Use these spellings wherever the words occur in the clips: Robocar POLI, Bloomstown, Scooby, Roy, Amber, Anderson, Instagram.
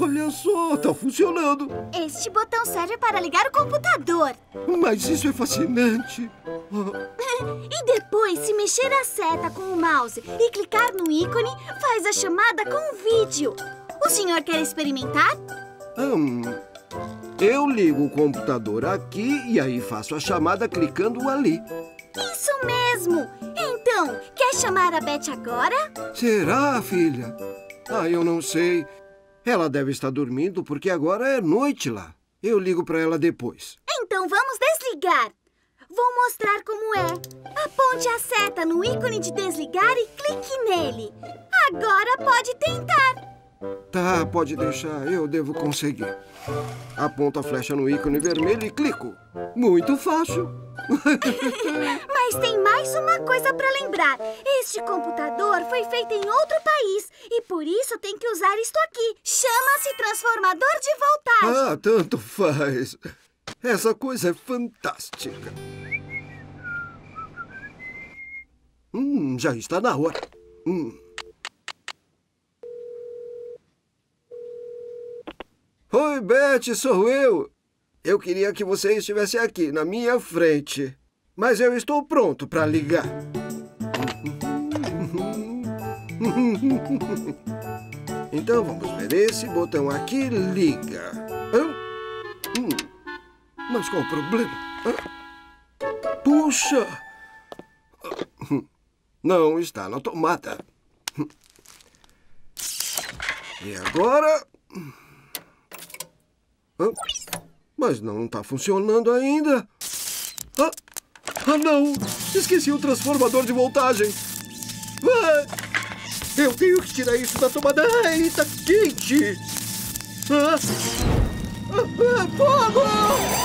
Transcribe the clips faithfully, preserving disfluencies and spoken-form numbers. Olha só, tá funcionando. Este botão serve para ligar o computador. Mas isso é fascinante. E depois, se mexer a seta com o mouse e clicar no ícone, faz a chamada com o vídeo. O senhor quer experimentar? Hum, eu ligo o computador aqui e aí faço a chamada clicando ali. Isso mesmo! Então, quer chamar a Beth agora? Será, filha? Ah, eu não sei. Ela deve estar dormindo porque agora é noite lá. Eu ligo para ela depois. Então vamos desligar. Vou mostrar como é. Aponte a seta no ícone de desligar e clique nele. Agora pode tentar. Tá, pode deixar. Eu devo conseguir. Aponto a flecha no ícone vermelho e clico. Muito fácil. Mas tem mais uma coisa para lembrar. Este computador foi feito em outro país e por isso tem que usar isto aqui. Chama-se transformador de voltagem. Ah, tanto faz. Essa coisa é fantástica. Hum, já está na hora. Hum. Oi, Beth, sou eu. Eu queria que você estivesse aqui, na minha frente. Mas eu estou pronto para ligar. Então, vamos ver. Esse botão aqui liga. Hum? Mas qual o problema? Puxa! Não está na tomada. E agora? Hã? Mas não está funcionando ainda. Ah, ah, não! Esqueci o transformador de voltagem. Ah, eu tenho que tirar isso da tomada. Ai, está quente. Ah, ah, ah, fogo! Ah.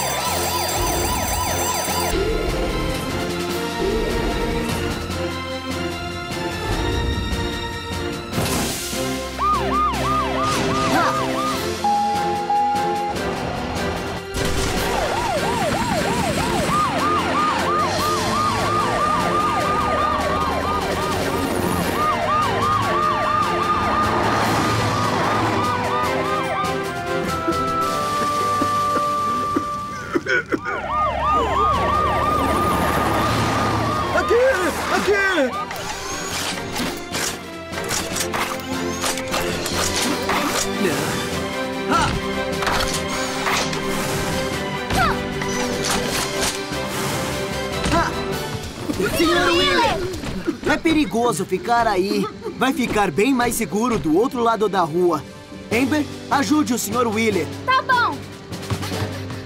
senhor Willie, é perigoso ficar aí. Vai ficar bem mais seguro do outro lado da rua. Amber, ajude o senhor Willie. Tá bom.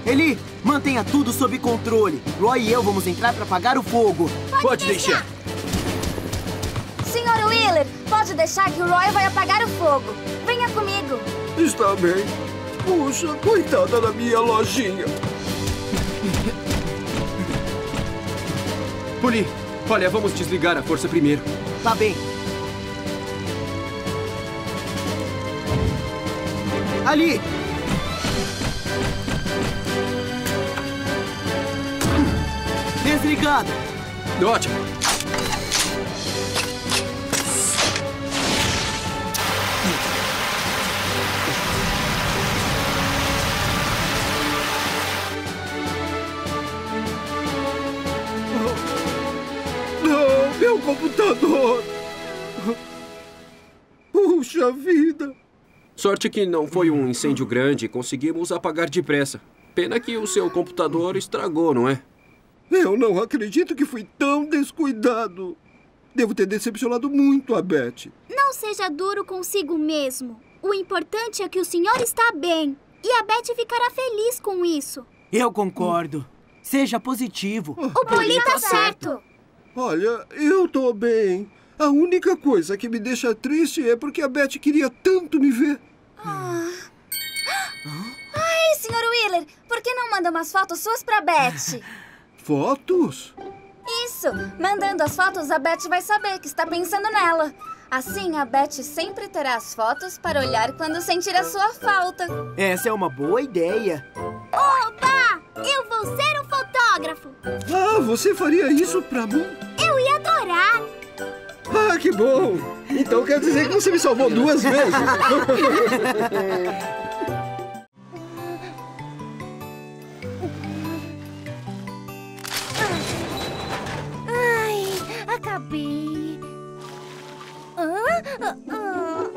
Eli, mantenha tudo sob controle. Roy e eu vamos entrar para apagar o fogo. Pode, Pode deixar. deixar. Senhor Willie, pode deixar que o Roy vai apagar o fogo. Venha comigo. Está bem. Puxa, coitada da minha lojinha. Poli, olha, vamos desligar a força primeiro. Tá bem. Ali! Desligado! Ótimo! Meu computador! Puxa vida! Sorte que não foi um incêndio grande e conseguimos apagar depressa. Pena que o seu computador estragou, não é? Eu não acredito que fui tão descuidado. Devo ter decepcionado muito a Beth. Não seja duro consigo mesmo. O importante é que o senhor está bem. E a Beth ficará feliz com isso. Eu concordo. Seja positivo. O Poli tá certo. Olha, eu tô bem. A única coisa que me deixa triste é porque a Beth queria tanto me ver. Ah. Ai, senhor Willie, por que não manda umas fotos suas pra Beth? Fotos? Isso. Mandando as fotos, a Beth vai saber que está pensando nela. Assim, a Beth sempre terá as fotos para olhar quando sentir a sua falta. Essa é uma boa ideia. Oba! Eu vou ser um fotógrafo! Ah, você faria isso pra mim? Eu ia adorar! Ah, que bom! Então quer dizer que você me salvou duas vezes. Ai, acabei. Hã? Hã?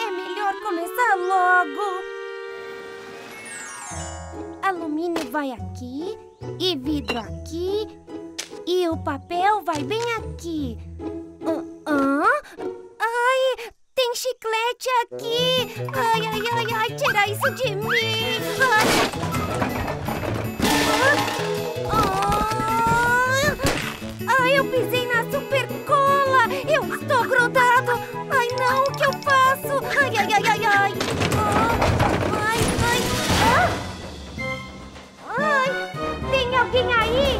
É melhor começar logo. Alumínio vai aqui, e vidro aqui, e o papel vai bem aqui. Ah, ai, tem chiclete aqui. Ai, ai, ai, ai, tira isso de mim. Ai, ai, eu pisei na super cola. Eu estou grudado. Ai, não, o que eu faço? Ai, ai, ai, ai, ai. Ai, ai, ah. Ai, tem alguém aí?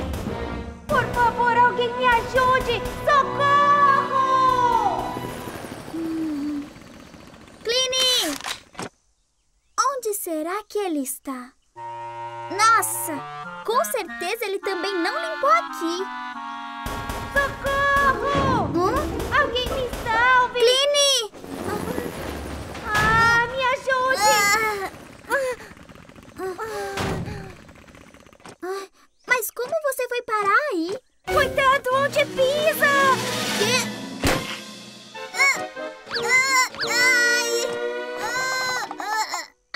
Por favor, alguém me ajude! Socorro! Hum. Clini! Onde será que ele está? Nossa! Com certeza ele também não limpou aqui! Socorro! Hum? Alguém me salve! Clini! Ah, me ajude! Ah. Ah. Mas como você foi parar aí? Cuidado onde pisa!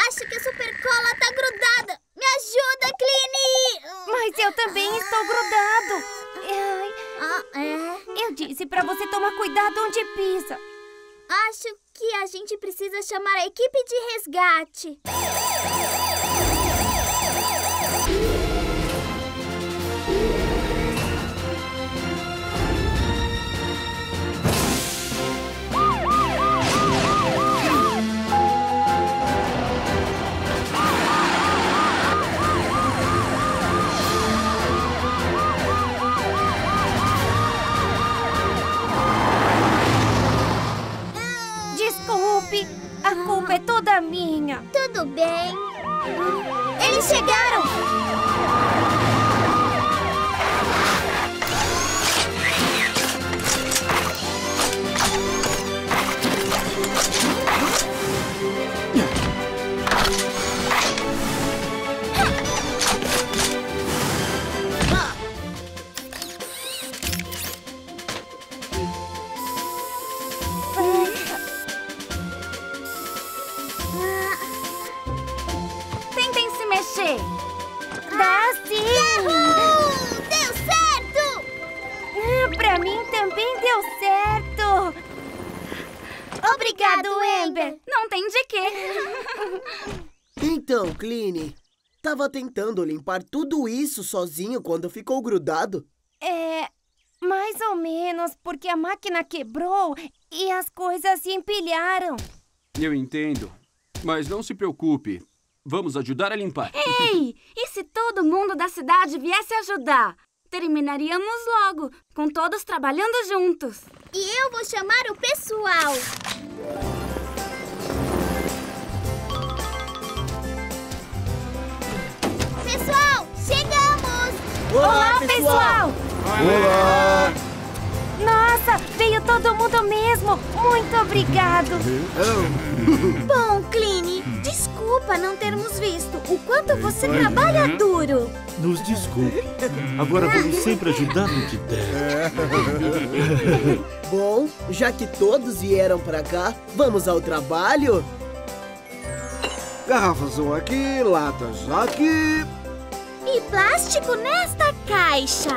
Acho que a supercola tá grudada! Me ajuda, Clini! Mas eu também estou grudado! Ai. Eu disse pra você tomar cuidado onde pisa! Acho que a gente precisa chamar a equipe de resgate! A culpa é toda minha. Tudo bem. Eles chegaram. Obrigado, Amber. Não tem de quê. Então, Clini, tava tentando limpar tudo isso sozinho quando ficou grudado. É, mais ou menos, porque a máquina quebrou e as coisas se empilharam. Eu entendo, mas não se preocupe. Vamos ajudar a limpar. Ei, e se todo mundo da cidade viesse ajudar? Terminaríamos logo, com todos trabalhando juntos. E eu vou chamar o pessoal. Pessoal, chegamos! Olá, Olá pessoal! Olá! Nossa, veio todo mundo mesmo! Muito obrigado! Bom, Clini, desculpa não termos visto o quanto você trabalha duro. Nos desculpe. Agora vamos sempre ajudar no que der. Bom, já que todos vieram pra cá, vamos ao trabalho? Garrafas vão aqui, latas aqui... E plástico nesta caixa.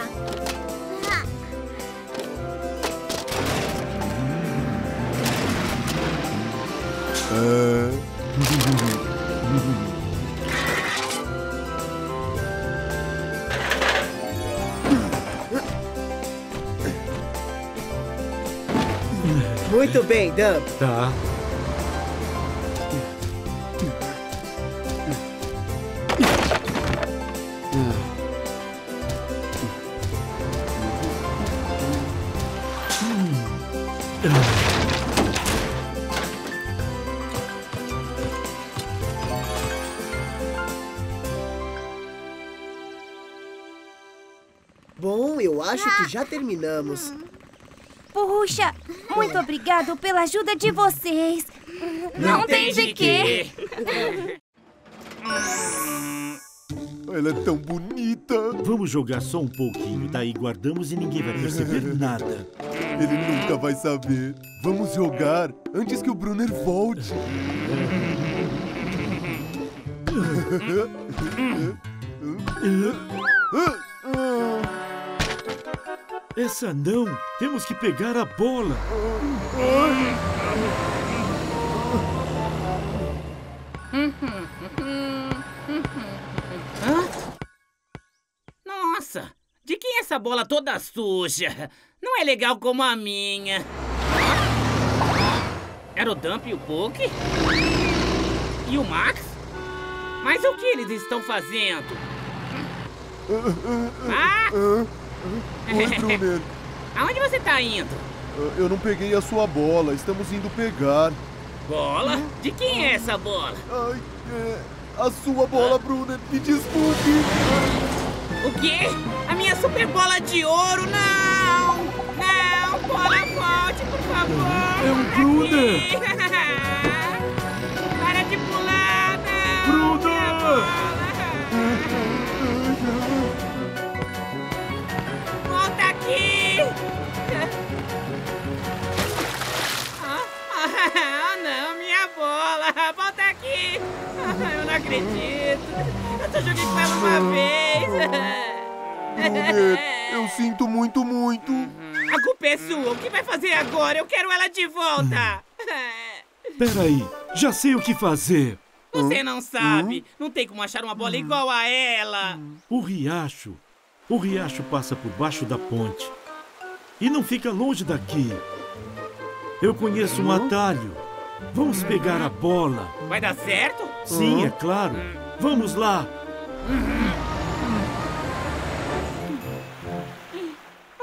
Muito bem, Dan. Tá. Bom, eu acho que já terminamos. Puxa, Muito obrigado pela ajuda de vocês. Não, Não tem de quê. Ela é tão bonita. Vamos jogar só um pouquinho, daí guardamos e ninguém vai perceber nada. Ele nunca vai saber. Vamos jogar antes que o Brunner volte. Essa não. Temos que pegar a bola. Nossa, de quem é essa bola toda suja? Não é legal como a minha. Era o Dump e o Poke? E o Max? Mas o que eles estão fazendo? Ah! Oi, aonde você tá indo? Eu não peguei a sua bola, estamos indo pegar. Bola? De quem é essa bola? Ai, é... a sua bola, ah. Bruna, me desculpe. O quê? A minha super bola de ouro, não! Não, bola, volte, por favor! É o Bruna! Para de pular, não! Bruna! Volta aqui! Ah, não, minha bola! Volta aqui! Eu não acredito! Eu só joguei com ela uma vez. Brunner, eu sinto muito, muito. A culpa é sua. O que vai fazer agora? Eu quero ela de volta. Peraí, já sei o que fazer. Você não sabe. Não tem como achar uma bola igual a ela. O riacho. O riacho passa por baixo da ponte. E não fica longe daqui. Eu conheço um atalho. Vamos pegar a bola. Vai dar certo? Sim, é claro. Vamos lá!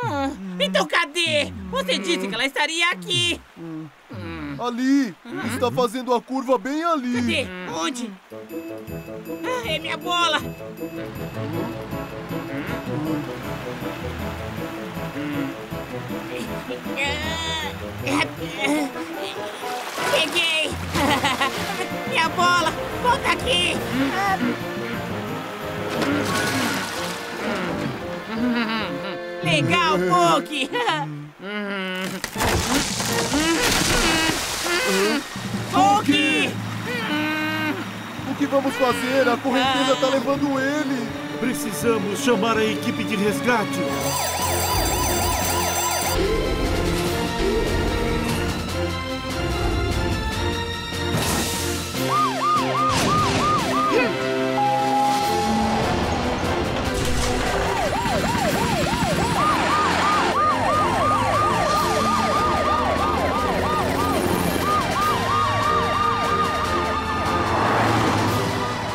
Ah, então cadê? Você disse que ela estaria aqui! Ali! Está fazendo a curva bem ali! Cadê? Onde? Ah, é minha bola! Peguei! Minha bola! Volta aqui! Legal, Poke! Poke! O que vamos fazer? A correnteza está levando ele! Precisamos chamar a equipe de resgate!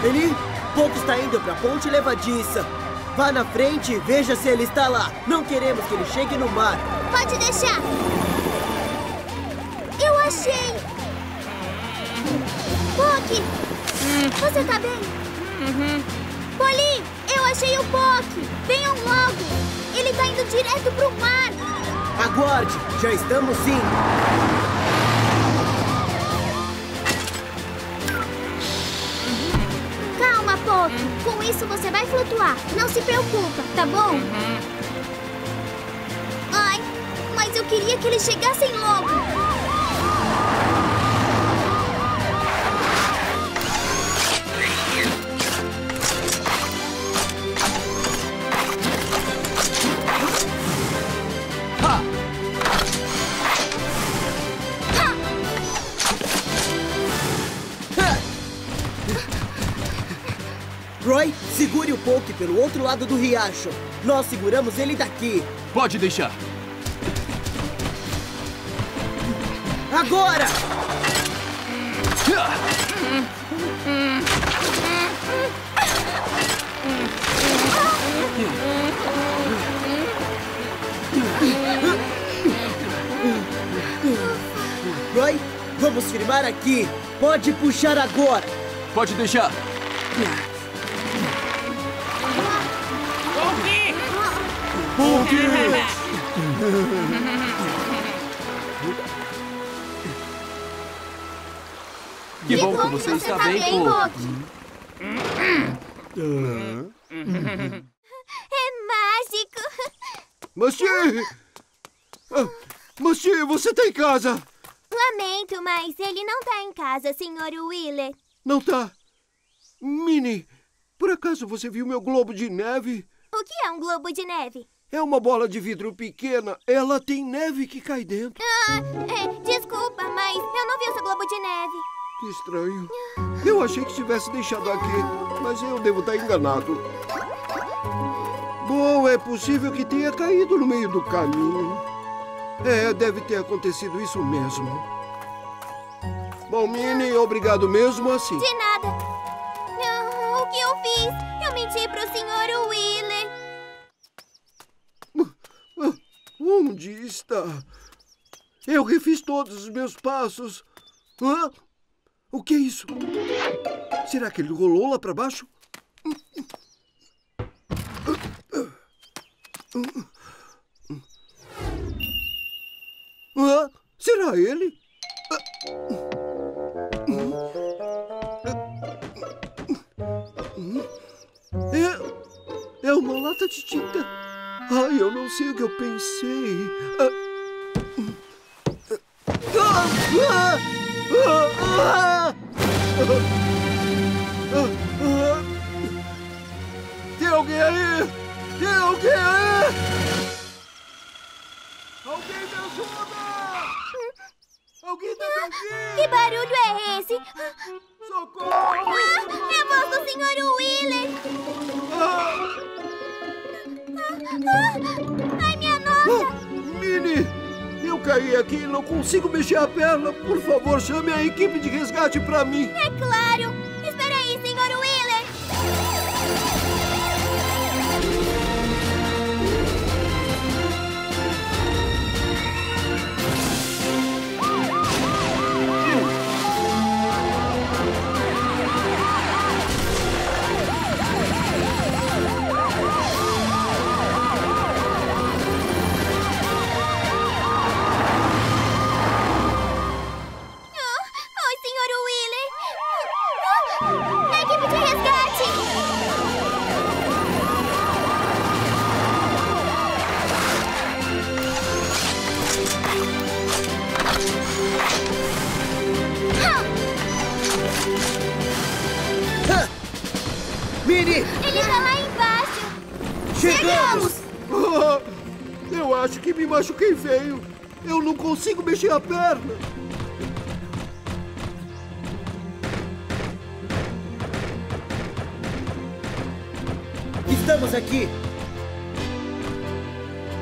Ele, Poke está indo para a ponte levadiça. Vá na frente e veja se ele está lá. Não queremos que ele chegue no mar. Pode deixar. Eu achei. Poke, você tá bem? Uhum. Poli, eu achei o Poke. Venham logo. Ele está indo direto pro mar. Aguarde, já estamos sim. Com isso você vai flutuar. Não se preocupa, tá bom? Ai, mas eu queria que eles chegassem logo. Roy, segure o Poke pelo outro lado do riacho. Nós seguramos ele daqui. Pode deixar. Agora! Roy, vamos firmar aqui. Pode puxar agora. Pode deixar. Poke! Que bom que você está bem, Coco. É mágico. Monsieur! Monsieur, você está em casa? Lamento, mas ele não está em casa, senhor Wheeler. Não está. Minnie, por acaso você viu meu globo de neve? O que é um globo de neve? É uma bola de vidro pequena. Ela tem neve que cai dentro. Ah, é, desculpa, mas eu não vi o seu globo de neve. Que estranho. Eu achei que tivesse deixado aqui, mas eu devo estar enganado. Bom, é possível que tenha caído no meio do caminho. É, deve ter acontecido isso mesmo. Bom, Minnie, obrigado mesmo assim. De nada. O que eu fiz? Eu menti para o senhor Wheeler. Onde está? Eu refiz todos os meus passos. Hã? O que é isso? Será que ele rolou lá para baixo? Hã? Será ele? É, é uma lata de tinta. Ai, eu não sei o que eu pensei. Tem alguém aí? Tem alguém aí? Alguém me ajuda! Alguém tá aqui? Que barulho é esse? Socorro! Ah, é a voz do senhor Wheeler! Ah. Ai, minha nota! Ah, Minnie, eu caí aqui e não consigo mexer a perna. Por favor, chame a equipe de resgate pra mim. É claro! Espera aí, senhor Wheeler! Machuquei feio. Eu não consigo mexer a perna. Estamos aqui.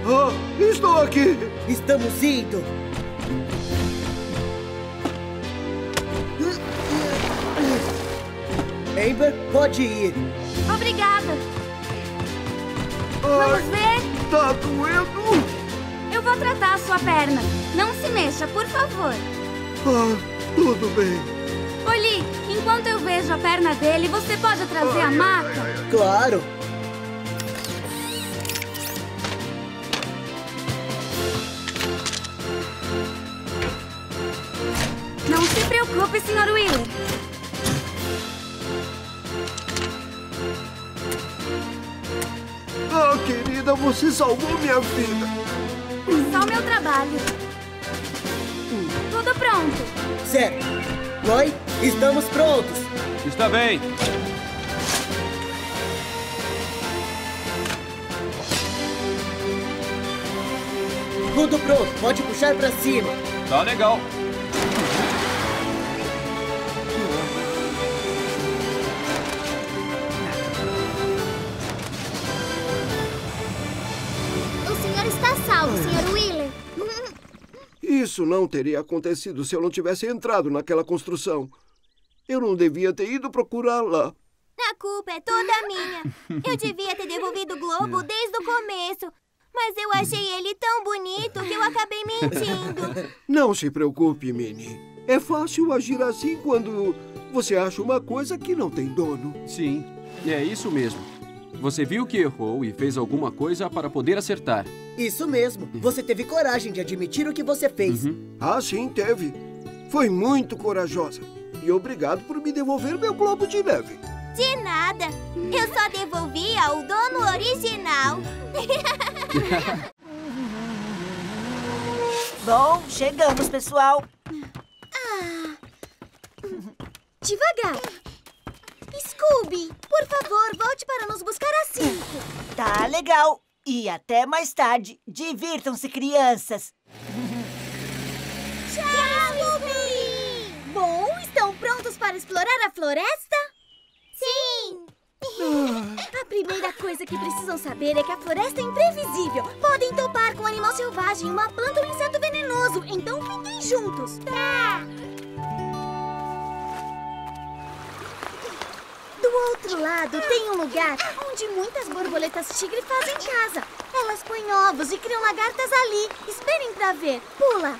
Ah, estou aqui. Estamos indo. Amber, pode ir. Obrigada. Vamos ver? Tá doendo. Eu vou tratar a sua perna. Não se mexa, por favor. Ah, tudo bem. Poli, enquanto eu vejo a perna dele, você pode trazer ai, a maca? Ai, ai, ai. Claro. Não se preocupe, senhor Wheeler. Ah, querida, você salvou minha vida. Só o meu trabalho. Hum. Tudo pronto. Certo. Roy, estamos prontos. Está bem. Tudo pronto. Pode puxar para cima. Tá legal. Isso não teria acontecido se eu não tivesse entrado naquela construção. Eu não devia ter ido procurá-la. A culpa é toda minha. Eu devia ter devolvido o globo desde o começo. Mas eu achei ele tão bonito que eu acabei mentindo. Não se preocupe, Minnie. É fácil agir assim quando você acha uma coisa que não tem dono. Sim, é isso mesmo. Você viu que errou e fez alguma coisa para poder acertar. Isso mesmo. Você teve coragem de admitir o que você fez. Uhum. Ah, sim, teve. Foi muito corajosa. E obrigado por me devolver meu globo de neve. De nada. Eu só devolvi ao dono original. Bom, chegamos, pessoal. Ah. Devagar. Scooby, por favor, volte para nos buscar às cinco. Tá legal. E até mais tarde. Divirtam-se, crianças. Tchau, Scooby! Bom, estão prontos para explorar a floresta? Sim! A primeira coisa que precisam saber é que a floresta é imprevisível. Podem topar com um animal selvagem, uma planta ou um inseto venenoso. Então fiquem juntos. Tá! Do outro lado tem um lugar onde muitas borboletas tigre fazem casa. Elas põem ovos e criam lagartas ali. Esperem pra ver. Pula!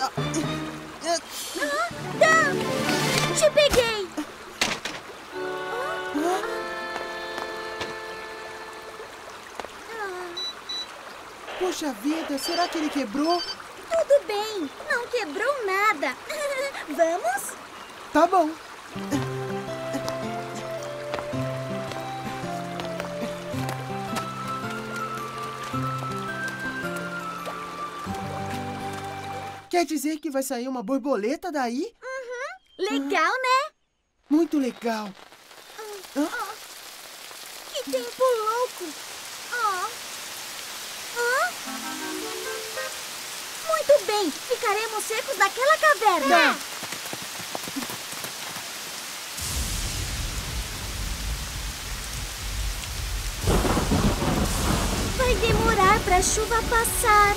Ah, tá! Te peguei! Poxa vida, será que ele quebrou? Tudo bem, não quebrou nada. Vamos? Tá bom. Quer dizer que vai sair uma borboleta daí? Uhum. Legal, ah. né? Muito legal. Ah. Ah. Que tempo louco. Ah. Ah. Muito bem. Ficaremos secos naquela caverna. Ah. Vai demorar para a chuva passar.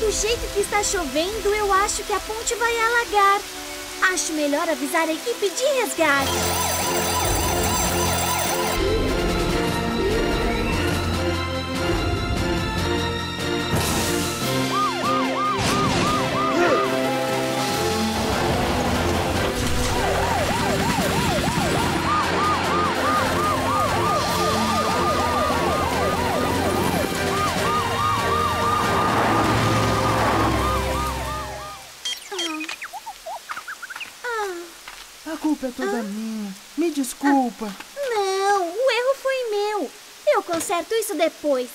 Do jeito que está chovendo, eu acho que a ponte vai alagar. Acho melhor avisar a equipe de resgate. É toda ah? minha. Me desculpa. Ah, não, o erro foi meu. Eu conserto isso depois.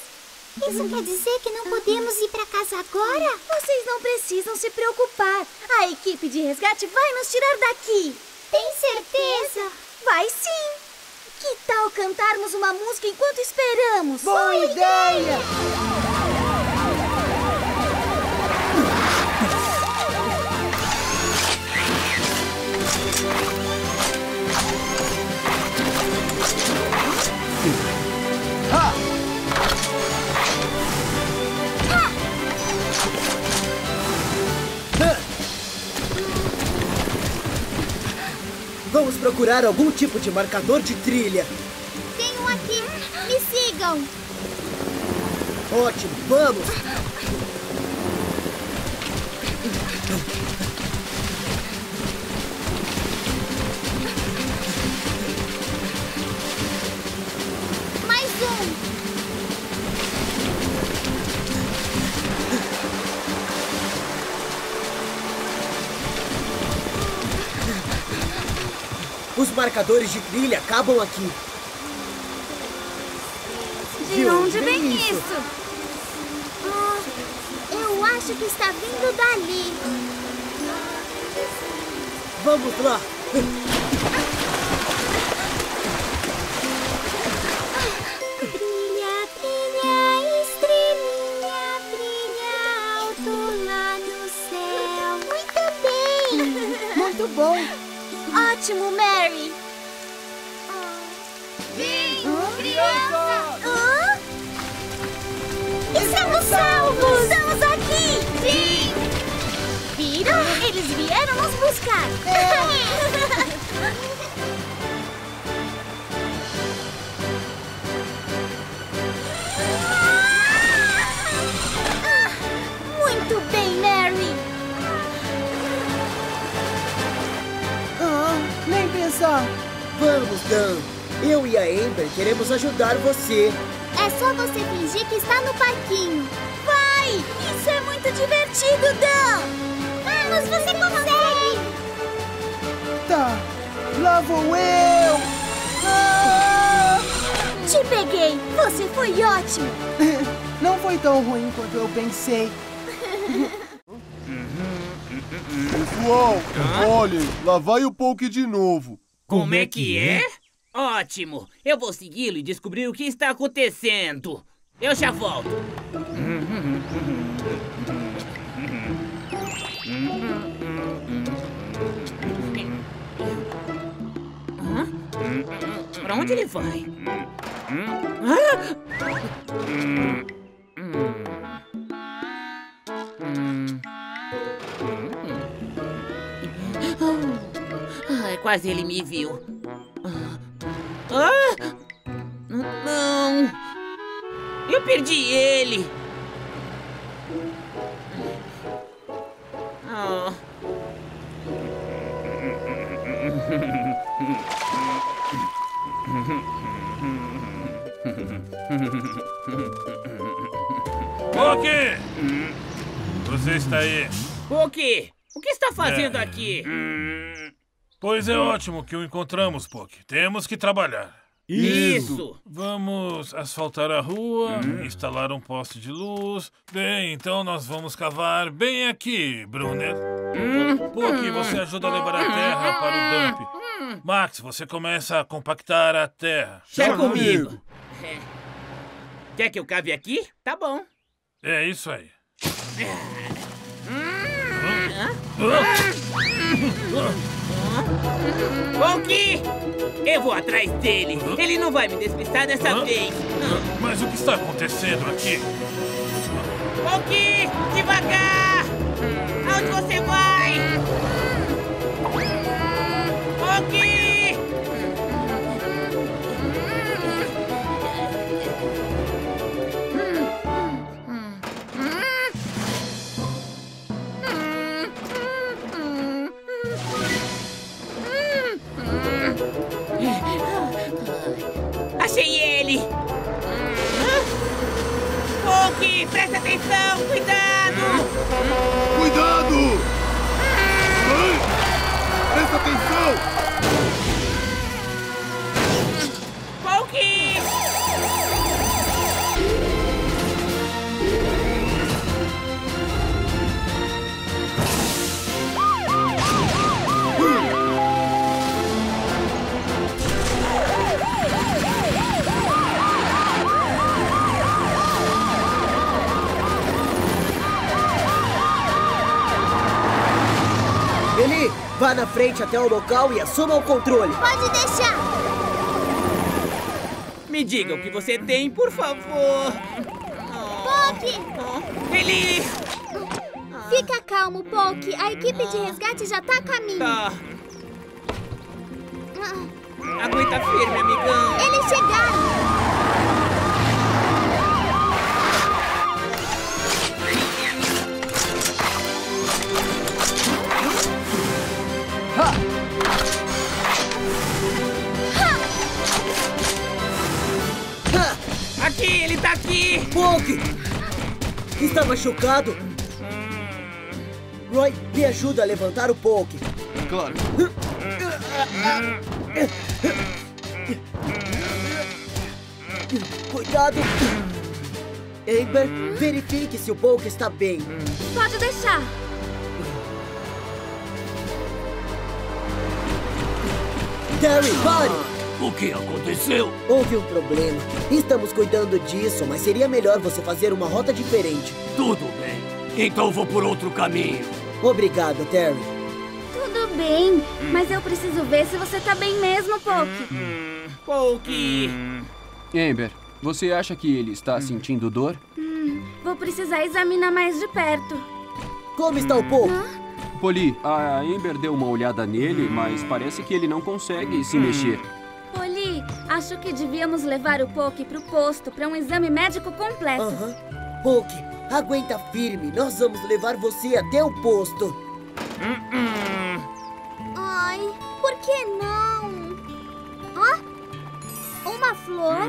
Isso hum. quer dizer que não podemos ir para casa agora? Vocês não precisam se preocupar. A equipe de resgate vai nos tirar daqui. Tem certeza? Vai sim. Que tal cantarmos uma música enquanto esperamos? Boa, Boa ideia! ideia! Vamos procurar algum tipo de marcador de trilha. Tem um aqui. Me sigam. Ótimo, vamos. Mais um. Os marcadores de trilha acabam aqui. De, de onde vem, vem isso? isso? Ah, eu acho que está vindo dali. Vamos lá. Brilha, brilha, estrelinha, brilha alto lá no céu. Muito bem. Muito bom. Ótimo, Mary! Vim, oh. criança! Hã? Estamos salvos! Estamos aqui! Vim! Viram? Eles vieram nos buscar! É. Muito bem, Mary! Nem pensar. Vamos, Dan. Eu e a Amber queremos ajudar você. É só você fingir que está no parquinho. Vai! Isso é muito divertido, Dan. Vamos, você consegue! lá vou eu! Ah! Te peguei! Você foi ótimo! Não foi tão ruim quanto eu pensei. Pessoal, olhem, lá vai o Poke de novo. Como, Como é que é? é? Ótimo! Eu vou segui-lo e descobrir o que está acontecendo. Eu já volto. Pra onde ele vai? Ai, quase ele me viu. Ah! Não! Eu perdi ele! Oh. Poke! Você está aí? Poke! O que está fazendo é. aqui? Pois é ótimo que o encontramos, Poke. Temos que trabalhar. Isso. Isso! Vamos asfaltar a rua, hum. instalar um poste de luz. Bem, então nós vamos cavar bem aqui, Brunner. Hum. Poke, você ajuda a levar a terra para o dump. Hum. Max, você começa a compactar a terra. Chega comigo! É. Quer que eu cave aqui? Tá bom. É isso aí. Poke! Eu vou atrás dele. Ele não vai me despistar dessa Hã? vez. Mas o que está acontecendo aqui? Poke! Devagar! Aonde você vai? Poke! Achei ele! Poke, presta atenção! Cuidado! Cuidado! Hum. Presta atenção! Poke! Vá na frente até o local e assuma o controle. Pode deixar. Me diga o que você tem, por favor. Poke! Ele... Fica calmo, Poke. A equipe de resgate já tá a caminho. Tá. Ah. Aguenta firme, amigão. Eles chegaram. Ha! Ha! Aqui, ele tá aqui! Poke! Está machucado? Roy, me ajuda a levantar o Poke. Claro. Cuidado! Amber, verifique se o Poke está bem. Pode deixar. Terry, pare! O que aconteceu? Houve um problema. Estamos cuidando disso, mas seria melhor você fazer uma rota diferente. Tudo bem. Então vou por outro caminho. Obrigado, Terry. Tudo bem, mas eu preciso ver se você tá bem mesmo, Poke. Hum, Poke! Amber, você acha que ele está hum. sentindo dor? Hum, vou precisar examinar mais de perto. Como está o Poke? Hã? Poli, a Amber deu uma olhada nele, mas parece que ele não consegue se mexer. Poli, acho que devíamos levar o Poke pro posto para um exame médico completo. Uhum. Poke, aguenta firme. Nós vamos levar você até o posto. Uh-uh. Ai, por que não? Ó, oh, uma flor.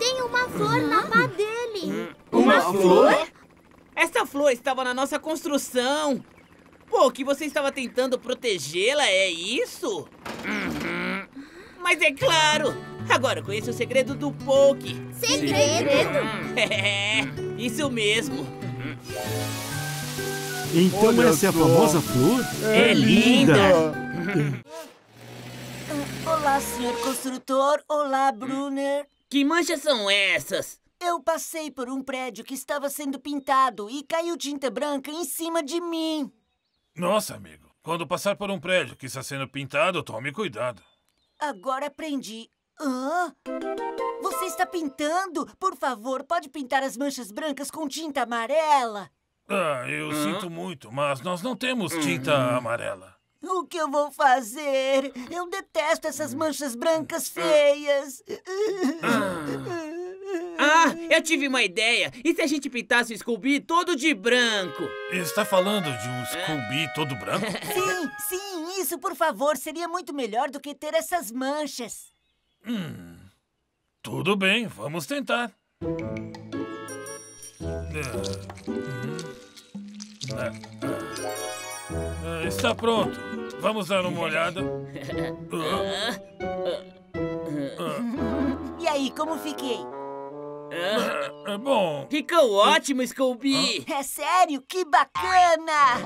Tem uma flor na pá dele. Uma, uma flor? flor? Essa flor estava na nossa construção. Poke, você estava tentando protegê-la, é isso? Uhum. mas é claro! Agora eu conheço o segredo do poke. Segredo? É, isso mesmo. Então olha essa é a famosa flor? É, é linda! linda. Olá, senhor construtor. Olá, Brunner. Que manchas são essas? Eu passei por um prédio que estava sendo pintado e caiu tinta branca em cima de mim. Nossa, amigo. Quando passar por um prédio que está sendo pintado, tome cuidado. Agora aprendi. Hã? Você está pintando? Por favor, pode pintar as manchas brancas com tinta amarela? Ah, eu hum? sinto muito, mas nós não temos tinta hum. amarela. O que eu vou fazer? Eu detesto essas manchas brancas feias. Ah, eu tive uma ideia. E se a gente pintasse o Scooby todo de branco? Está falando de um Scooby todo branco? Sim, sim, isso, por favor. Seria muito melhor do que ter essas manchas. Hum, tudo bem, vamos tentar. Está pronto. Vamos dar uma olhada. E aí, como fiquei? É, é bom. Ficou ótimo, Scooby. É sério? Que bacana!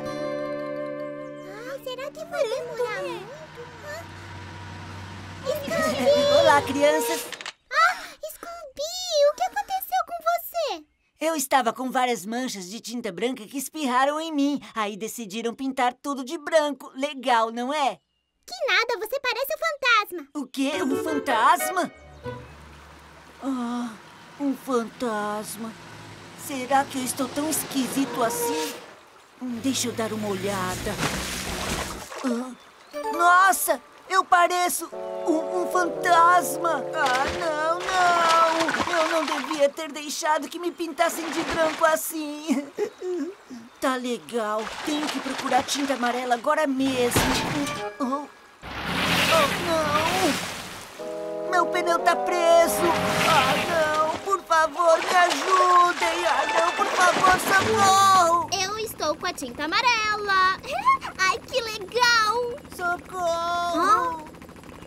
Ah, será que faremos lá? Scooby! Olá, crianças! Ah, Scooby! O que aconteceu com você? Eu estava com várias manchas de tinta branca que espirraram em mim. Aí decidiram pintar tudo de branco. Legal, não é? Que nada, você parece um fantasma. O quê? Um fantasma? Ah, um fantasma. Será que eu estou tão esquisito assim? Hum, deixa eu dar uma olhada. Ah, nossa! Eu pareço um, um fantasma. Ah, não, não. Eu não devia ter deixado que me pintassem de branco assim. Tá legal. Tenho que procurar tinta amarela agora mesmo. Oh, oh não. Meu pneu tá preso. Ah, não. Por favor, me ajudem. Ah, não. Por favor, socorro. Eu estou com a tinta amarela. Ai, que legal! Socorro! Hã?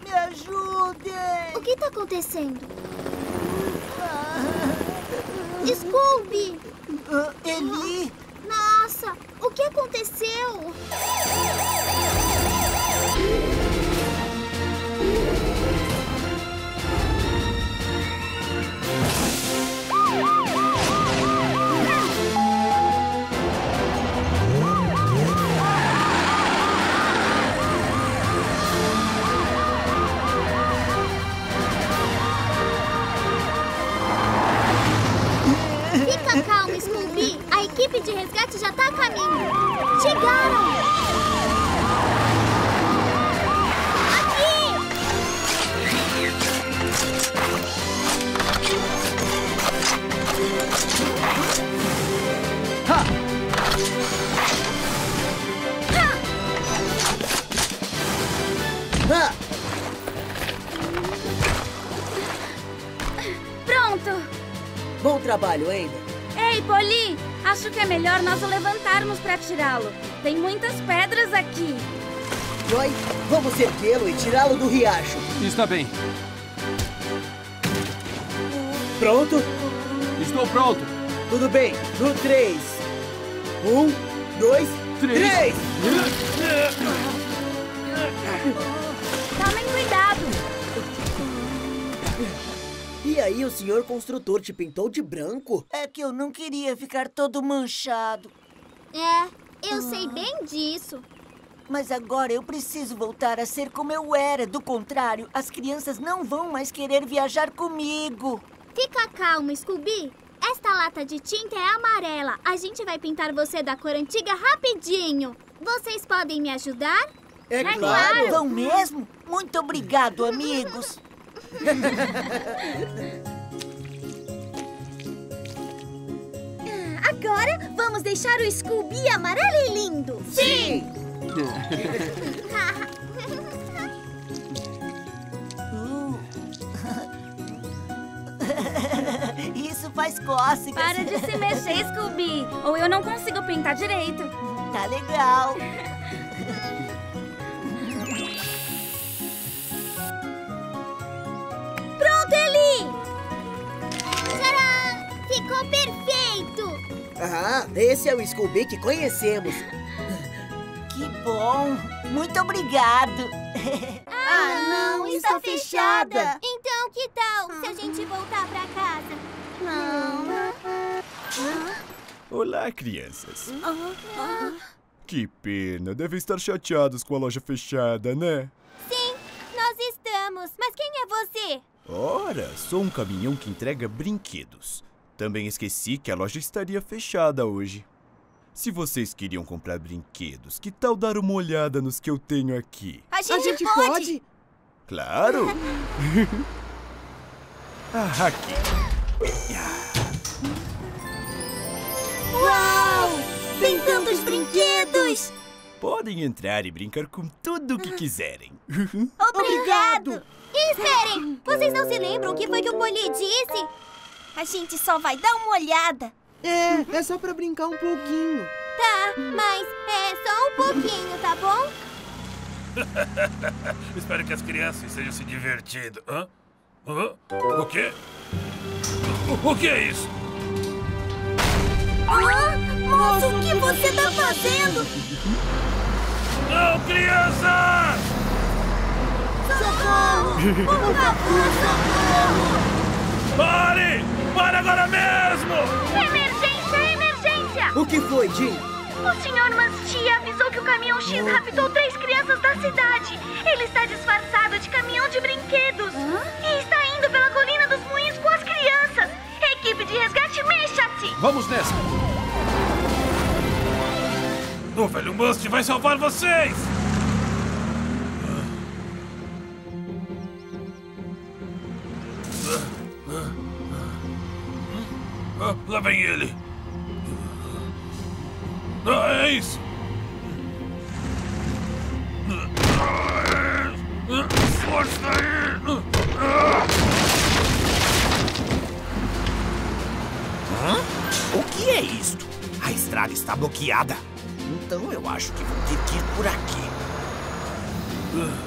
Me ajudem! O que tá acontecendo? Ah. Scooby! Ah, Eli! Nossa, o que aconteceu? A equipe de resgate já tá a caminho. Chegaram! Aqui! Ha! Ha! Ha! Pronto! Bom trabalho, Amber. Ei, Poli! Acho que é melhor nós o levantarmos para tirá-lo. Tem muitas pedras aqui. Roy, vamos cercá-lo e tirá-lo do riacho. Está bem. Pronto? Estou pronto. Tudo bem. No três. Um, dois, três. três. Tomem cuidado. E aí, o senhor construtor te pintou de branco? É que eu não queria ficar todo manchado. É, eu ah. sei bem disso. Mas agora eu preciso voltar a ser como eu era. Do contrário, as crianças não vão mais querer viajar comigo. Fica calmo, Scooby. Esta lata de tinta é amarela. A gente vai pintar você da cor antiga rapidinho. Vocês podem me ajudar? É, é claro. claro. Vão mesmo? Muito obrigado, amigos. Agora vamos deixar o Scooby amarelo e lindo. Sim! Isso faz cócegas. Para de se mexer, Scooby, ou eu não consigo pintar direito. Tá legal. Ah, esse é o Scooby que conhecemos. Que bom! Muito obrigado! Ah, não! Está fechada! Então, que tal se a gente voltar pra casa? Não... Olá, crianças! Que pena! Devem estar chateados com a loja fechada, né? Sim, nós estamos! Mas quem é você? Ora, sou um caminhão que entrega brinquedos. Também esqueci que a loja estaria fechada hoje. Se vocês queriam comprar brinquedos, que tal dar uma olhada nos que eu tenho aqui? A gente, a gente pode. pode! Claro! Ah, aqui! Uau! Tem tantos brinquedos! Podem entrar e brincar com tudo o que quiserem. Obrigado! E esperem! Vocês não se lembram o que foi que o Poli disse? A gente só vai dar uma olhada. É, é só pra brincar um pouquinho. Tá, mas é só um pouquinho, tá bom? Espero que as crianças estejam se divertindo. Hã? Hã? O quê? O, o que é isso? Hã? Moço, o que você tá fazendo? Não, crianças! Socorro! Por favor, socorro! Pare! Para agora mesmo! Emergência, emergência! O que foi, Jim? O senhor Mastia avisou que o caminhão X oh. raptou três crianças da cidade. Ele está disfarçado de caminhão de brinquedos. Hã? E está indo pela colina dos moinhos com as crianças. Equipe de resgate, mexa-se! Vamos nessa! O velho Must vai salvar vocês! Ah, lá vem ele. Ah, é isso. Força aí. Hã? O que é isto? A estrada está bloqueada. Então eu acho que vou ter que ir por aqui. Ah,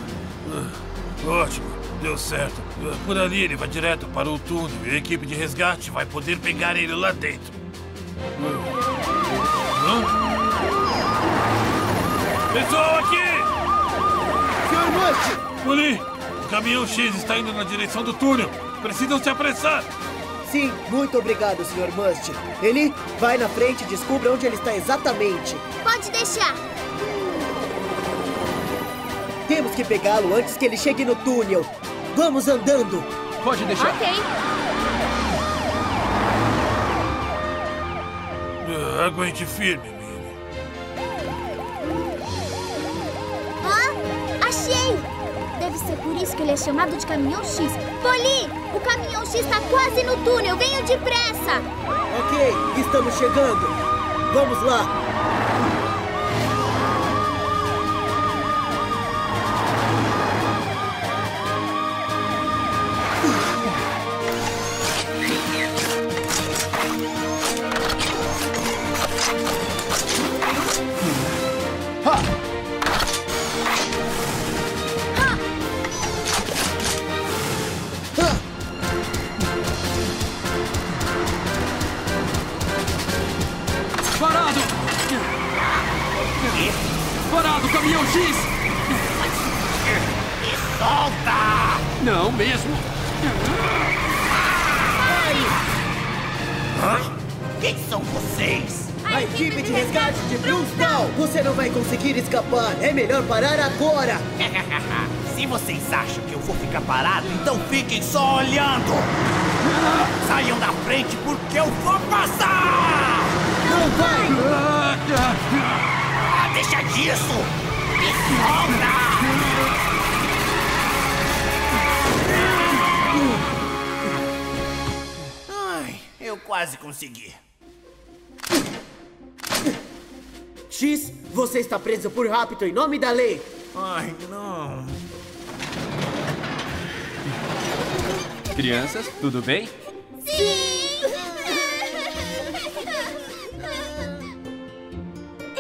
ah, ótimo. Deu certo. Por ali ele vai direto para o túnel e a equipe de resgate vai poder pegar ele lá dentro. Pessoal, aqui! Poli, o caminhão X está indo na direção do túnel. Precisam se apressar. Sim, muito obrigado, senhor Must. Ele vai na frente e descubra onde ele está exatamente. Pode deixar. Temos que pegá-lo antes que ele chegue no túnel. Vamos andando! Pode deixar. Ok. Uh, aguente firme, Mimi. Ah, achei! Deve ser por isso que ele é chamado de caminhão X. Poli, o caminhão X está quase no túnel. Venham depressa! Ok, estamos chegando. Vamos lá. É melhor parar agora! Se vocês acham que eu vou ficar parado, então fiquem só olhando! Saiam da frente porque eu vou passar! Não vai! Ah, deixa disso! Me solta! Ai, eu quase consegui! X, você está preso por rapto em nome da lei. Ai, não. Crianças, tudo bem? Sim!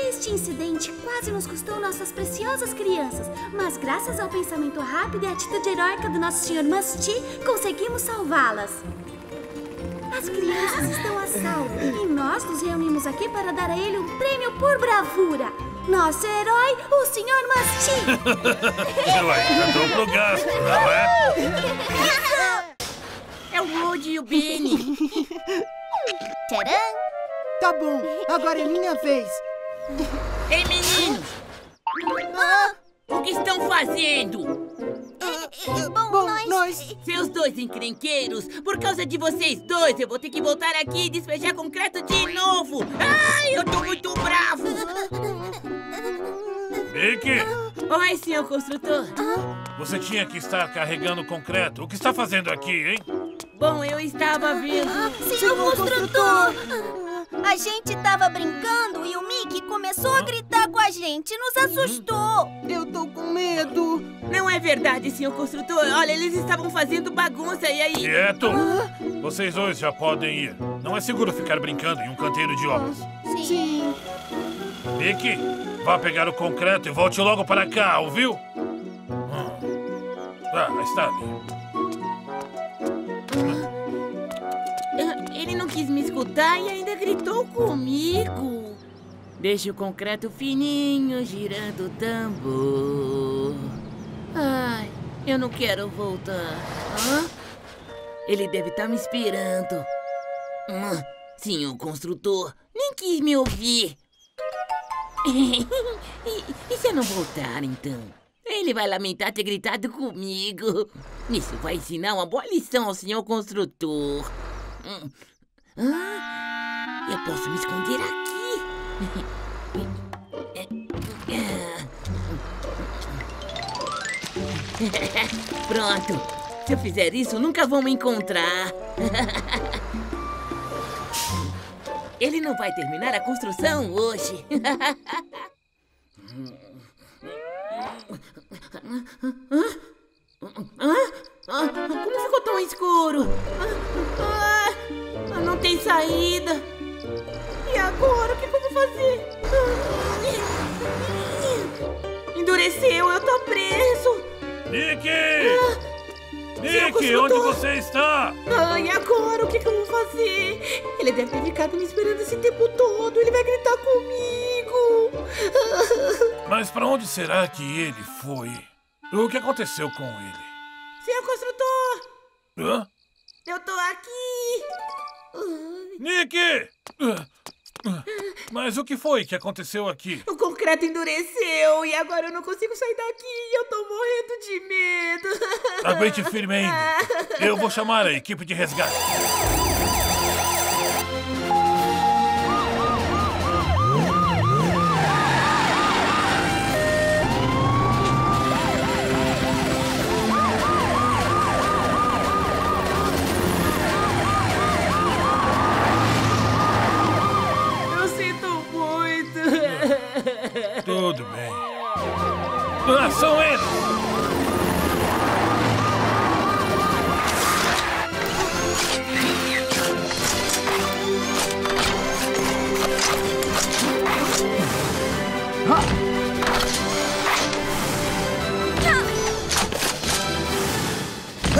Este incidente quase nos custou nossas preciosas crianças, mas graças ao pensamento rápido e à atitude heróica do nosso senhor Masti, conseguimos salvá-las. As crianças estão a salvo e nós nos reunimos aqui para dar a ele um prêmio por bravura. Nosso herói, o senhor Masti. Eu ainda dou pro gasto, não é? É o Roy e o Benny. Tcharam! Tá bom, agora é minha vez. Ei, meninos! Ah? O que estão fazendo? Ah, bom, bom nós... nós... Seus dois encrenqueiros, por causa de vocês dois, eu vou ter que voltar aqui e despejar concreto de novo. Ai, eu tô muito bravo! Mickey! Oi, senhor construtor. Ah? Você tinha que estar carregando concreto. O que está fazendo aqui, hein? Bom, eu estava vindo... Ah, senhor construtor! construtor. A gente tava brincando e o Mickey começou a gritar com a gente. Nos assustou. Eu tô com medo. Não é verdade, senhor construtor. Olha, eles estavam fazendo bagunça e aí... Quieto! Ah? Vocês dois já podem ir. Não é seguro ficar brincando em um canteiro de obras. Sim. Sim. Mickey, vá pegar o concreto e volte logo para cá, ouviu? Hum. Ah, está ali. Ah. Ele não quis me escutar e ainda gritou comigo. Deixa o concreto fininho girando o tambor. Ai, eu não quero voltar. Hã? Ele deve estar me esperando. Hum, senhor construtor, nem quis me ouvir. E, e se eu não voltar, então? Ele vai lamentar ter gritado comigo. Isso vai ensinar uma boa lição ao senhor construtor. Ah, eu posso me esconder aqui. Pronto. Se eu fizer isso, nunca vão me encontrar. Ele não vai terminar a construção hoje. Como ficou tão escuro? Ah, ah, não tem saída. E agora? O que eu vou fazer? Ah, endureceu, eu tô preso. Mickey! Ah, Mickey, onde você está? Ah, e agora? O que eu vou fazer? Ele deve ter ficado me esperando esse tempo todo. Ele vai gritar comigo. Mas pra onde será que ele foi? O que aconteceu com ele? Senhor construtor! Hã? Eu tô aqui! Mickey! Mas o que foi que aconteceu aqui? O concreto endureceu e agora eu não consigo sair daqui. Eu tô morrendo de medo. Aguente firme ainda. Eu vou chamar a equipe de resgate. Tudo bem. Ah, são eles!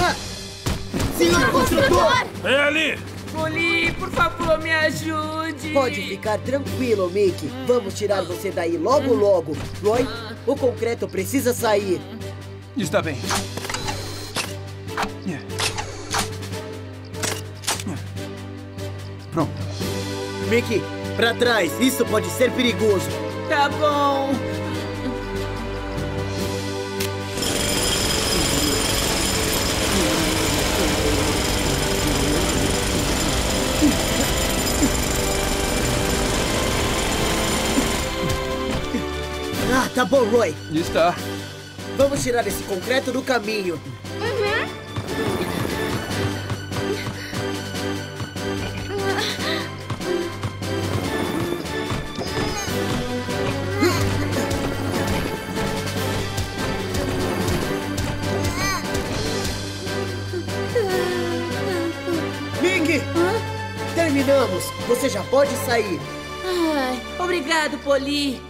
Ah, senhor construtor! É ali! Poli, por favor, me ajude! Pode ficar tranquilo, Mickey. Vamos tirar você daí logo, logo. Roy, o concreto precisa sair. Está bem. Pronto. Mickey, pra trás. Isso pode ser perigoso. Tá bom. Ah, tá bom, Roy. Está. Vamos tirar esse concreto do caminho. Uhum. Mickey! Hã? Terminamos. Você já pode sair. Ai, obrigado, Poli.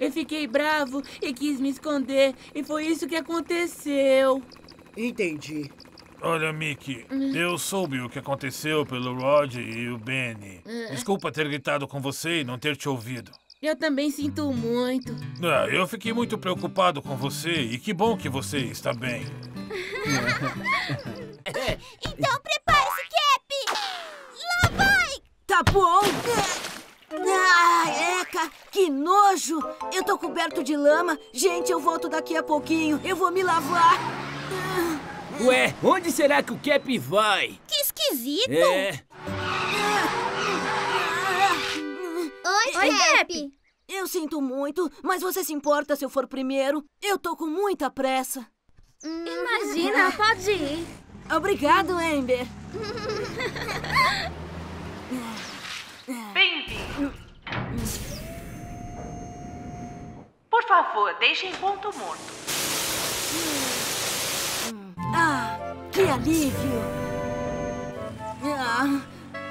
Eu fiquei bravo e quis me esconder. E foi isso que aconteceu. Entendi. Olha, Mickey, eu soube o que aconteceu pelo Rod e o Benny. Desculpa ter gritado com você e não ter te ouvido. Eu também sinto muito. Ah, eu fiquei muito preocupado com você e que bom que você está bem. Então prepare-se, Cap! Lá vai! Tá bom! Ah, eca! Que nojo! Eu tô coberto de lama. Gente, eu volto daqui a pouquinho. Eu vou me lavar. Ué, onde será que o Cap vai? Que esquisito! É. Oi, Oi Cap! Eu sinto muito, mas você se importa se eu for primeiro? Eu tô com muita pressa. Imagina, pode ir. Obrigado, Amber. Bem-vindo. Por favor, deixe em ponto morto. Ah, que alívio. Ah,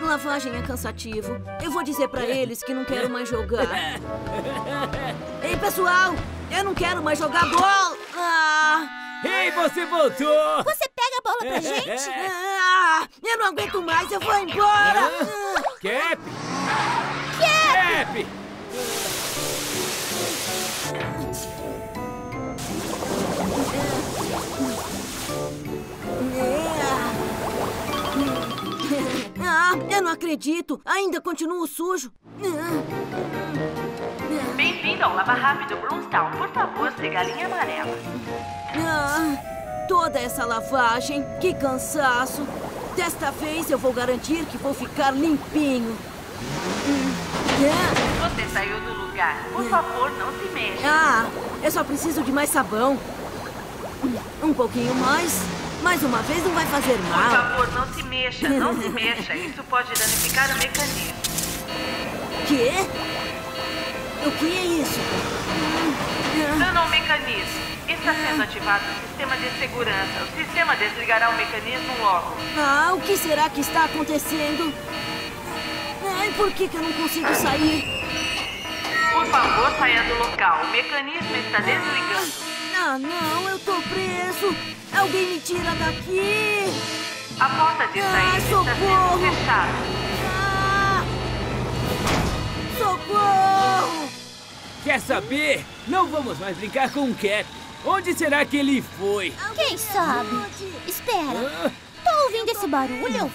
lavagem é cansativo. Eu vou dizer pra eles que não quero mais jogar. Ei, pessoal, eu não quero mais jogar bola. Ah... Ei, você voltou! Você pega a bola pra gente? Ah, eu não aguento mais, eu vou embora! Cap! Cap! Cap! Ah, eu não acredito! Ainda continuo sujo! Bem-vindo ao Lava Rápido Broomstown. Por favor, siga a linha amarela. Ah, toda essa lavagem, que cansaço. Desta vez eu vou garantir que vou ficar limpinho. Você saiu do lugar. Por favor, não se mexa. Ah, eu só preciso de mais sabão. Um pouquinho mais. Mais uma vez não vai fazer mal. Por favor, não se mexa, não se mexa. Isso pode danificar o mecanismo. Quê? O que é isso? Dano ao mecanismo. Está sendo ativado o sistema de segurança. O sistema desligará o mecanismo logo. Ah, o que será que está acontecendo? Ai, por que que eu não consigo sair? Por favor, saia do local. O mecanismo está desligando. Ah, não, eu tô preso. Alguém me tira daqui. A porta de saída ah, está sendo fechada. Ah, socorro! Quer saber? Não vamos mais brincar com o Cap. Onde será que ele foi? Quem sabe? Espera. Ah. Tá ouvindo esse barulho?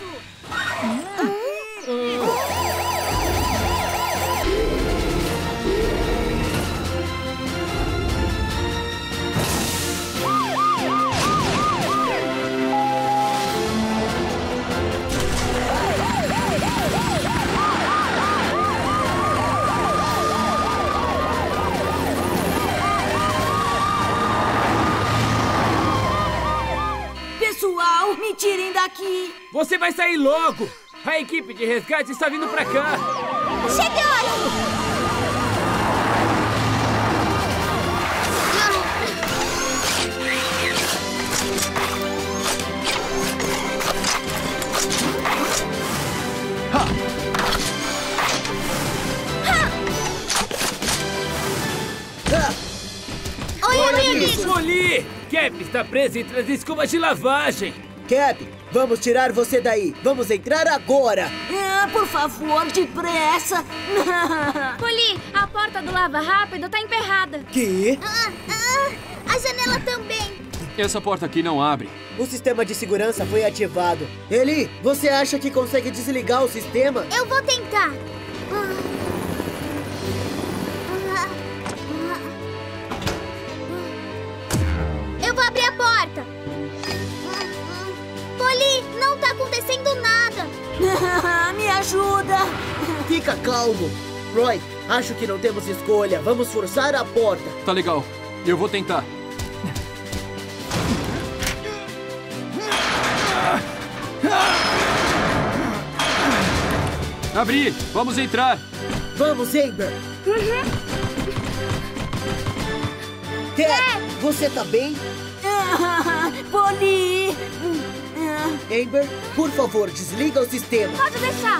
Ah. Me tirem daqui! Você vai sair logo! A equipe de resgate está vindo pra cá! Chegaram! Oi, amigos! Poli! Cap está preso entre as escovas de lavagem! Cap, vamos tirar você daí. Vamos entrar agora. Ah, por favor, depressa. Poli, a porta do Lava Rápido tá emperrada. Que? Ah, ah, a janela também. Essa porta aqui não abre. O sistema de segurança foi ativado. Eli, você acha que consegue desligar o sistema? Eu vou tentar. Ah. Eu vou abrir a porta. Poli, não tá acontecendo nada. Me ajuda. Fica calmo. Roy, acho que não temos escolha. Vamos forçar a porta. Tá legal. Eu vou tentar. Abri. Vamos entrar. Vamos, Amber. Uhum. Ted, é. Você tá bem? Poli... Amber, por favor, desliga o sistema. Pode deixar.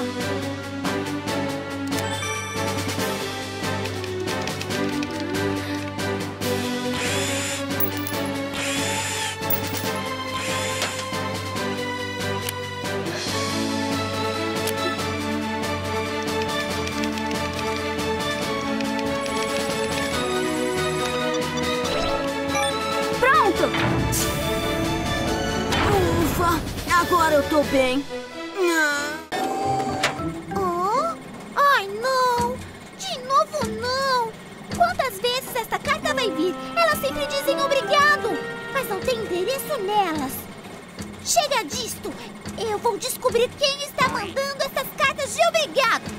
jeito. Ufa, agora eu tô bem. Oh? Ai, não. De novo, não. Quantas vezes esta carta vai vir? Elas sempre dizem obrigado, mas não tem endereço nelas. Chega disto. Eu vou descobrir quem está mandando essas cartas de obrigado.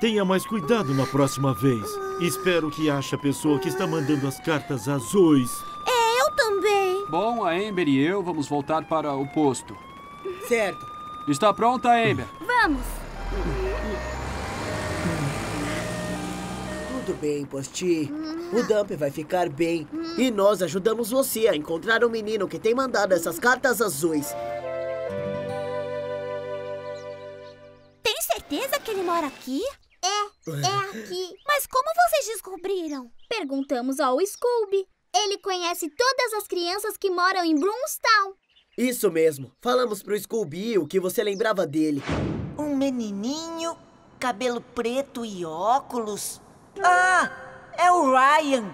Tenha mais cuidado na próxima vez. Espero que ache a pessoa que está mandando as cartas azuis. É, eu também. Bom, a Amber e eu vamos voltar para o posto. Certo. Está pronta, Amber? Vamos. Tudo bem, Posti. O Dump vai ficar bem. E nós ajudamos você a encontrar o menino que tem mandado essas cartas azuis. Tem certeza que ele mora aqui? É, é aqui. Mas como vocês descobriram? Perguntamos ao Scooby. Ele conhece todas as crianças que moram em Bloomstown. Isso mesmo. Falamos pro Scooby o que você lembrava dele. Um menininho, cabelo preto e óculos. Ah, é o Ryan.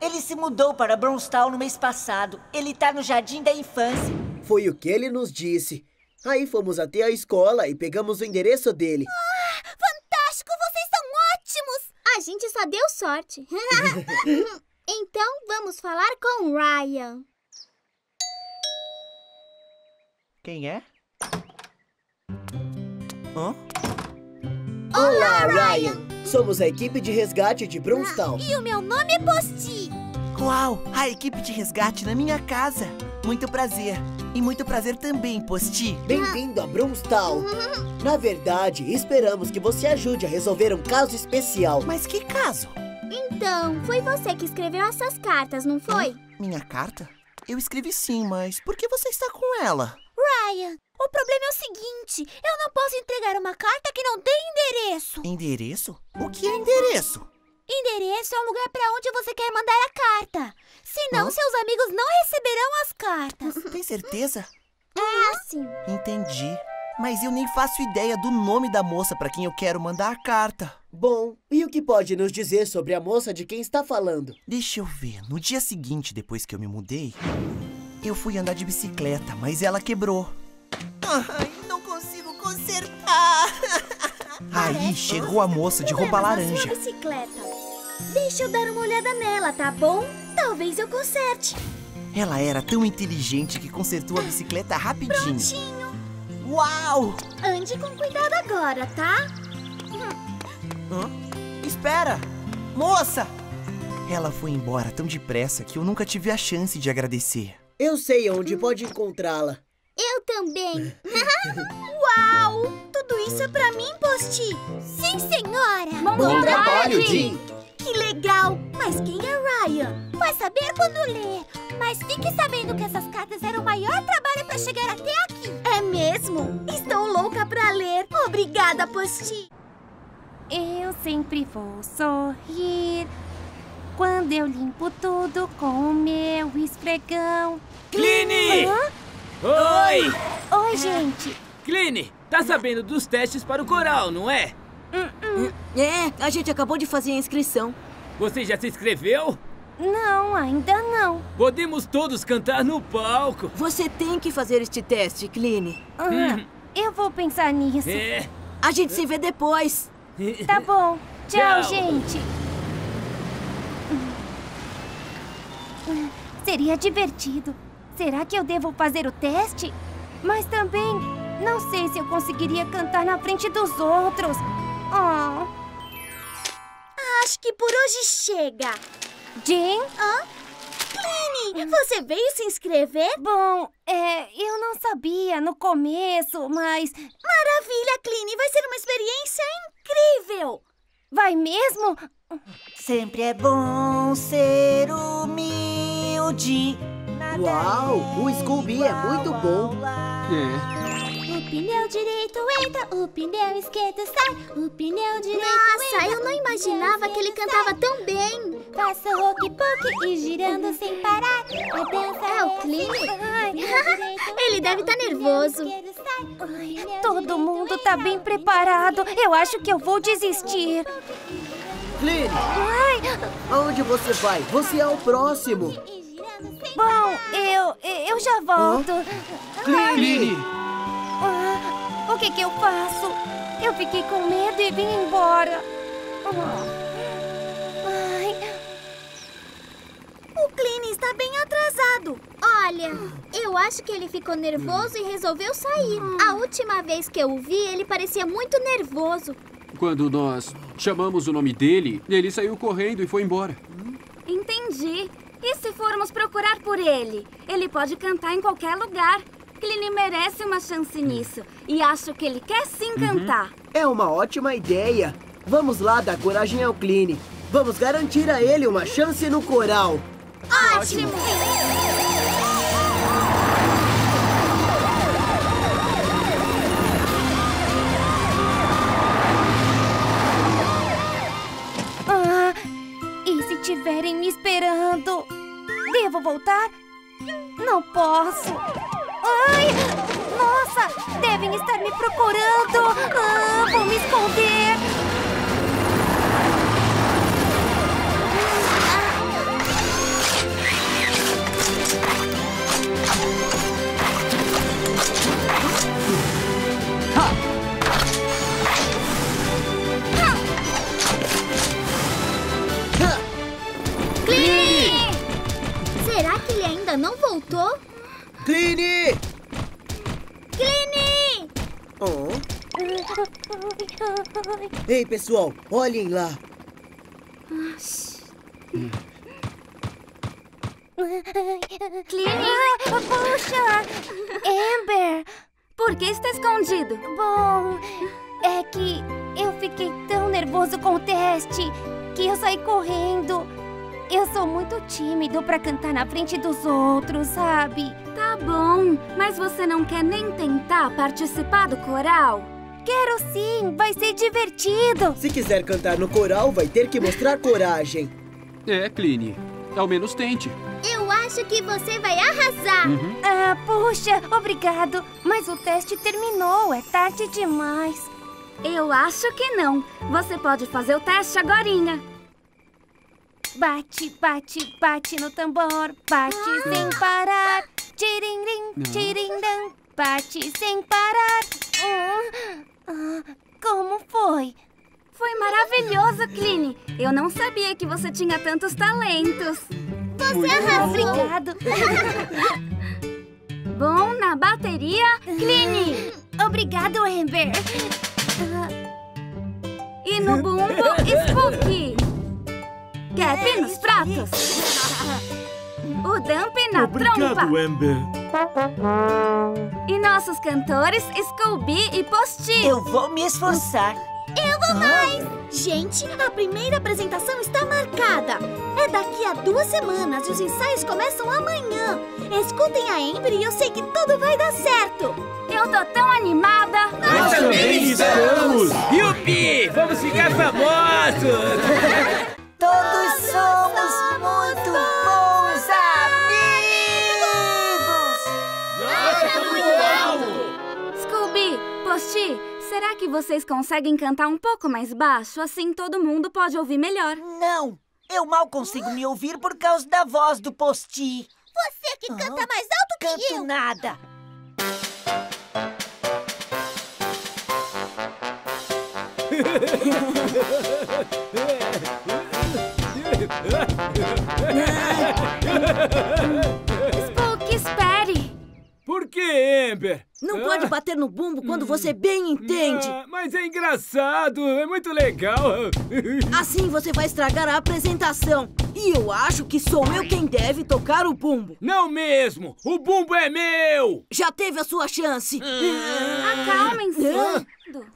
Ele se mudou para Bloomstown no mês passado. Ele tá no Jardim da Infância. Foi o que ele nos disse. Aí fomos até a escola e pegamos o endereço dele. Ah, fantástico! Vocês são ótimos! A gente só deu sorte. Então vamos falar com o Ryan. Quem é? Hã? Olá, Ryan! Somos a equipe de resgate de Bloomstown. Ah, e o meu nome é Posti. Uau! A equipe de resgate na minha casa. Muito prazer. E muito prazer também, Posti. Bem-vindo a Bloomstown. Na verdade, esperamos que você ajude a resolver um caso especial. Mas que caso? Então, foi você que escreveu essas cartas, não foi? Ah, minha carta? Eu escrevi sim, mas por que você está com ela? Ryan, o problema é o seguinte. Eu não posso entregar uma carta que não tem endereço. Endereço? O que é endereço? Endereço é o lugar pra onde você quer mandar a carta. Senão, hã? Seus amigos não receberão as cartas. Tem certeza? É assim. Entendi. Mas eu nem faço ideia do nome da moça pra quem eu quero mandar a carta. Bom, e o que pode nos dizer sobre a moça de quem está falando? Deixa eu ver. No dia seguinte, depois que eu me mudei, eu fui andar de bicicleta, mas ela quebrou. Ai, não consigo consertar. Aí chegou a moça de roupa laranja. Deixa eu dar uma olhada nela, tá bom? Talvez eu conserte. Ela era tão inteligente que consertou a bicicleta rapidinho. Prontinho. Uau! Ande com cuidado agora, tá? Hã? Espera! Moça! Ela foi embora tão depressa que eu nunca tive a chance de agradecer. Eu sei onde pode encontrá-la. Eu também. Uau! Tudo isso é pra mim, Posti. Sim, senhora. Bom, Bom trabalho, Jim. Que legal! Mas quem é Ryan? Vai saber quando ler. Mas fique sabendo que essas cartas eram o maior trabalho para chegar até aqui. É mesmo? Estou louca para ler. Obrigada, Posti. Eu sempre vou sorrir quando eu limpo tudo com o meu esfregão. Cline! Hã? Oi! Oi, gente! Cline, tá sabendo dos testes para o coral, não é? Uh-uh. É, a gente acabou de fazer a inscrição. Você já se inscreveu? Não, ainda não. Podemos todos cantar no palco. Você tem que fazer este teste, Cline. Uhum. Eu vou pensar nisso. É. A gente se vê depois. Tá bom. Tchau, Tchau. gente. Seria divertido. Será que eu devo fazer o teste? Mas também não sei se eu conseguiria cantar na frente dos outros. Oh. Acho que por hoje chega. Jane? Hã? Cline, hum. você veio se inscrever? Bom, é, eu não sabia no começo, mas... Maravilha, Cline! Vai ser uma experiência incrível! Vai mesmo? Sempre é bom ser humilde. Uau! O Scooby é muito bom. É. O pneu direito entra, o pneu esquerdo sai, o pneu direito Nossa, entra. Nossa, eu não imaginava que ele cantava sai. tão bem. Faça o rock-pock e girando sem parar. A dança é o Cline. Ele deve estar tá nervoso. Ai, todo mundo tá bem preparado. Eu acho que eu vou desistir. Cline! Aonde você vai? Você é o próximo. Bom, eu, eu já volto. Ah? Cline! Ah, o que que eu faço? Eu fiquei com medo e vim embora. Ai. O Cline está bem atrasado. Olha, eu acho que ele ficou nervoso e resolveu sair. A última vez que eu o vi, ele parecia muito nervoso. Quando nós chamamos o nome dele, ele saiu correndo e foi embora. Entendi. E se formos procurar por ele? Ele pode cantar em qualquer lugar. Cline merece uma chance nisso. E acho que ele quer sim cantar. Uhum. É uma ótima ideia. Vamos lá dar coragem ao Cline. Vamos garantir a ele uma chance no coral. Ótimo! Ah, e se tiverem me esperando? Devo voltar? Não posso. Ai! Nossa! Devem estar me procurando! Ah, vou me esconder! Cline! Será que ele ainda não voltou? Cline! Cline! Oh. Ei, pessoal, olhem lá. Cline! Ah, puxa! Amber! Por que está escondido? Bom, é que eu fiquei tão nervoso com o teste que eu saí correndo. Eu sou muito tímido pra cantar na frente dos outros, sabe? Tá bom, mas você não quer nem tentar participar do coral? Quero sim, vai ser divertido! Se quiser cantar no coral, vai ter que mostrar coragem. É, Cline, ao menos tente. Eu acho que você vai arrasar! Uhum. Ah, puxa, obrigado, mas o teste terminou, é tarde demais. Eu acho que não, você pode fazer o teste agorinha. Bate, bate, bate no tambor, bate ah. sem parar. Tiririm, tirirão, bate sem parar. Hum. Ah, como foi? Foi maravilhoso, Cline. Eu não sabia que você tinha tantos talentos. Você arrasou. Obrigado. Bom, na bateria, Cline. Obrigado, Amber. E no bumbo, Spooky. Cap nos pratos. O dump na Obrigado, trompa. Obrigado, Amber. E nossos cantores, Scooby e Posti. Eu vou me esforçar. Eu vou aguento mais! Gente, a primeira apresentação está marcada. É daqui a duas semanas e os ensaios começam amanhã. Escutem a Amber e eu sei que tudo vai dar certo. Eu tô tão animada. Nós também estamos! Yupi! Vamos ficar famosos! Todos somos muito bons amigos! Nossa, muito bom! Scooby, Posti, será que vocês conseguem cantar um pouco mais baixo? Assim todo mundo pode ouvir melhor. Não, eu mal consigo me ouvir por causa da voz do Posti. Você que canta mais alto que eu! Canto nada! Spook, espere! Por que, Amber? Não ah. pode bater no bumbo quando você bem entende. ah, Mas é engraçado, é muito legal. Assim você vai estragar a apresentação. E eu acho que sou eu quem deve tocar o bumbo. Não mesmo, o bumbo é meu. Já teve a sua chance. ah. Acalmem-se. ah.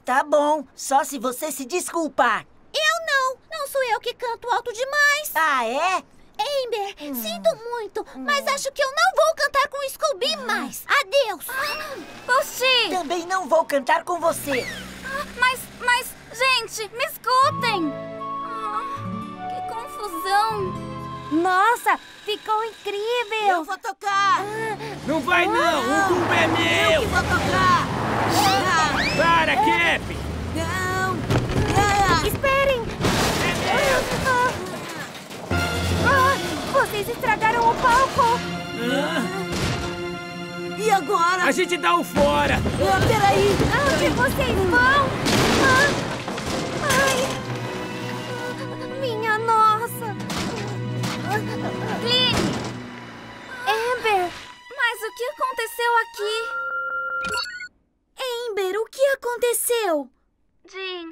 Tá bom, só se você se desculpar. Eu não! Não sou eu que canto alto demais! Ah, é? Amber, hum. sinto muito, mas acho que eu não vou cantar com o Scooby hum. mais! Adeus! Ah, Posti! Também não vou cantar com você! Ah, mas, mas, gente, me escutem! Ah, que confusão! Nossa, ficou incrível! Eu vou tocar! Ah. Não vai não! Ah. O bumbo é meu! Eu que vou tocar! Ah. Ah. Para, ah. Cap! Não! Ah. Esperem! Ah, ah, vocês estragaram o palco! Ah. E agora? A gente dá o fora! Ah, peraí! Onde vocês vão? Ah. Ai! Minha nossa! Clint! Amber! Mas o que aconteceu aqui? Amber, o que aconteceu? Jean...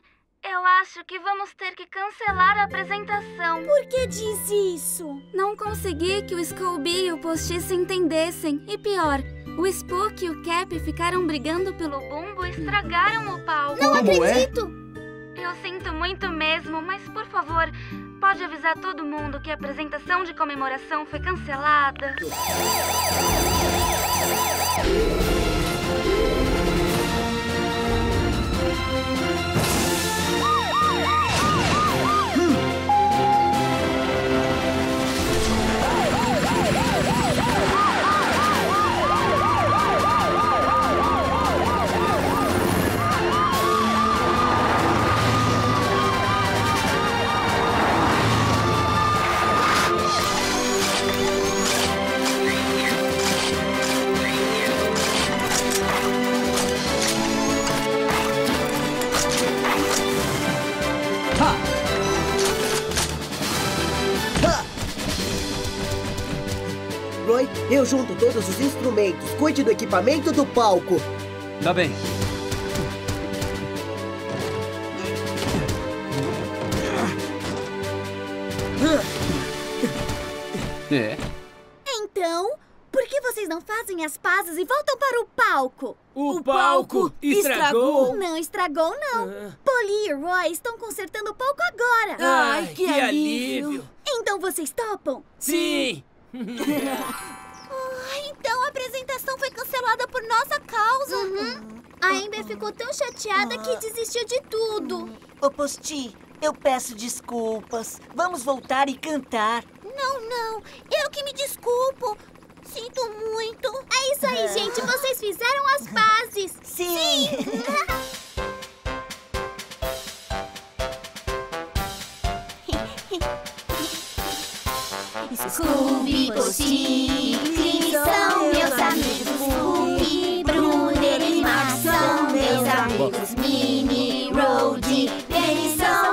eu acho que vamos ter que cancelar a apresentação. Por que diz isso? Não consegui que o Scooby e o Posti se entendessem. E pior, o Spook e o Cap ficaram brigando pelo bumbo e estragaram o palco. Não acredito! É? Eu sinto muito mesmo, mas por favor, pode avisar todo mundo que a apresentação de comemoração foi cancelada. Roy, eu junto todos os instrumentos. Cuide do equipamento do palco. Tá bem. É. Então, por que vocês não fazem as pazes e voltam para o palco? O, o palco, palco estragou? estragou? Não estragou, não. Ah. Poli e Roy estão consertando o palco agora. Ai, Ai que, que alívio. alívio. Então vocês topam? Sim. Oh, então a apresentação foi cancelada por nossa causa. Uhum. A Amber ficou tão chateada que desistiu de tudo. Ô, Posti, eu peço desculpas. Vamos voltar e cantar. Não, não. Eu que me desculpo. Sinto muito. É isso aí, gente. Vocês fizeram as pazes. Sim. Sim. Scooby, Posti, são meus amigos. Scooby, Bruno e Max são meus amigos. Mini, Road, eles são